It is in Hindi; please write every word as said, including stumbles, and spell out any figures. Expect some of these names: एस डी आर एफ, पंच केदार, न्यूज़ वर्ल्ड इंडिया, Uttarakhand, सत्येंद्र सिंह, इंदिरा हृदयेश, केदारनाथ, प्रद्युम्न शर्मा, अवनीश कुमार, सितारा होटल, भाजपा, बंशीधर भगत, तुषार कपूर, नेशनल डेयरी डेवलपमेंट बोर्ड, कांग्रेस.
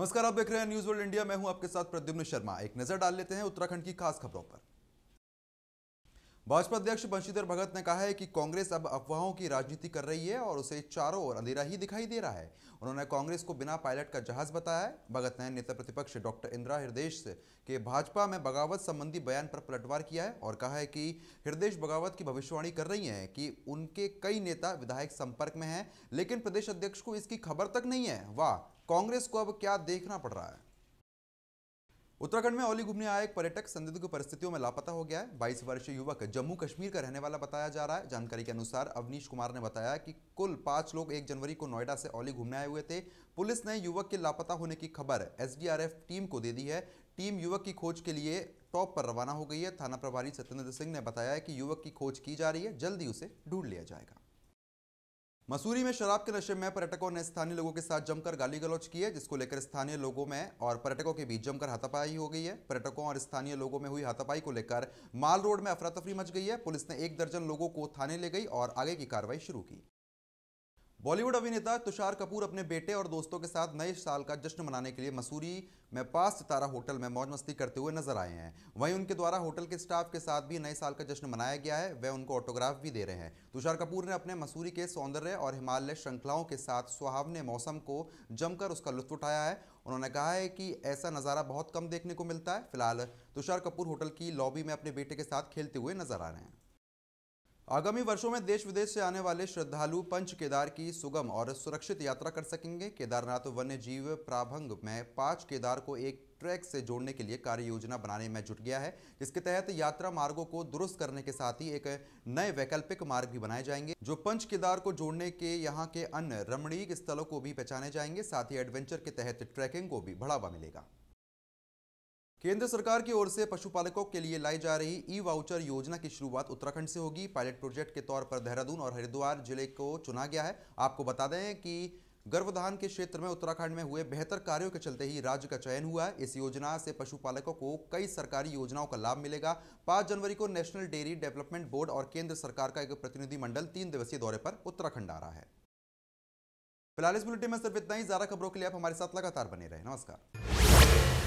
नमस्कार, आप देख रहे हैं न्यूज़ वर्ल्ड इंडिया। मैं हूं आपके साथ प्रद्युम्न शर्मा। एक नजर डाल लेते हैं उत्तराखंड की खास खबरों पर। भाजपा अध्यक्ष बंशीधर भगत ने कहा है कि कांग्रेस अब अफवाहों की राजनीति कर रही है और उसे चारों ओर अंधेरा ही दिखाई दे रहा है। उन्होंने कांग्रेस को बिना पायलट का जहाज बताया है। भगत ने नेता प्रतिपक्ष डॉक्टर इंदिरा हृदयेश के भाजपा में बगावत संबंधी बयान पर पलटवार किया है और कहा है कि हृदयेश बगावत की भविष्यवाणी कर रही हैं कि उनके कई नेता विधायक संपर्क में हैं, लेकिन प्रदेश अध्यक्ष को इसकी खबर तक नहीं है। वाह, कांग्रेस को अब क्या देखना पड़ रहा है। उत्तराखंड में औली घूमने आया एक पर्यटक संदिग्ध परिस्थितियों में लापता हो गया है। बाईस वर्षीय युवक जम्मू कश्मीर का रहने वाला बताया जा रहा है। जानकारी के अनुसार अवनीश कुमार ने बताया कि कुल पाँच लोग एक जनवरी को नोएडा से औली घूमने आए हुए थे। पुलिस ने युवक के लापता होने की खबर एस डी आर एफ team को दे दी है। टीम युवक की खोज के लिए टॉप पर रवाना हो गई है। थाना प्रभारी सत्येंद्र सिंह ने बताया कि युवक की खोज की जा रही है, जल्द ही उसे ढूंढ लिया जाएगा। मसूरी में शराब के नशे में पर्यटकों ने स्थानीय लोगों के साथ जमकर गाली गलौज की है, जिसको लेकर स्थानीय लोगों में और पर्यटकों के बीच जमकर हाथापाई हो गई है। पर्यटकों और स्थानीय लोगों में हुई हाथापाई को लेकर माल रोड में अफरा तफरी मच गई है। पुलिस ने एक दर्जन लोगों को थाने ले गई और आगे की कार्रवाई शुरू की। बॉलीवुड अभिनेता तुषार कपूर अपने बेटे और दोस्तों के साथ नए साल का जश्न मनाने के लिए मसूरी में पास सितारा होटल में मौज मस्ती करते हुए नजर आए हैं। वहीं उनके द्वारा होटल के स्टाफ के साथ भी नए साल का जश्न मनाया गया है। वे उनको ऑटोग्राफ भी दे रहे हैं। तुषार कपूर ने अपने मसूरी के सौंदर्य और हिमालय श्रृंखलाओं के साथ सुहावने मौसम को जमकर उसका लुत्फ उठाया है। उन्होंने कहा है कि ऐसा नज़ारा बहुत कम देखने को मिलता है। फिलहाल तुषार कपूर होटल की लॉबी में अपने बेटे के साथ खेलते हुए नजर आ रहे हैं। आगामी वर्षों में देश विदेश से आने वाले श्रद्धालु पंच केदार की सुगम और सुरक्षित यात्रा कर सकेंगे। केदारनाथ वन्य जीव प्राभंग में पांच केदार को एक ट्रैक से जोड़ने के लिए कार्य योजना बनाने में जुट गया है, जिसके तहत यात्रा मार्गों को दुरुस्त करने के साथ ही एक नए वैकल्पिक मार्ग भी बनाए जाएंगे, जो पंच केदार को जोड़ने के यहाँ के अन्य रमणीय स्थलों को भी पहचाने जाएंगे। साथ ही एडवेंचर के तहत ट्रैकिंग को भी बढ़ावा मिलेगा। केंद्र सरकार की ओर से पशुपालकों के लिए लाई जा रही ई वाउचर योजना की शुरुआत उत्तराखंड से होगी। पायलट प्रोजेक्ट के तौर पर देहरादून और हरिद्वार जिले को चुना गया है। आपको बता दें कि गर्भधान के क्षेत्र में उत्तराखंड में हुए बेहतर कार्यों के चलते ही राज्य का चयन हुआ है। इस योजना से पशुपालकों को कई सरकारी योजनाओं का लाभ मिलेगा। पाँच जनवरी को नेशनल डेयरी डेवलपमेंट बोर्ड और केंद्र सरकार का एक प्रतिनिधिमंडल तीन दिवसीय दौरे पर उत्तराखंड आ रहा है। फिलहाल इस बुलेटिन में सिर्फ इतना ही। ज्यादा खबरों के लिए आप हमारे साथ लगातार बने रहे। नमस्कार।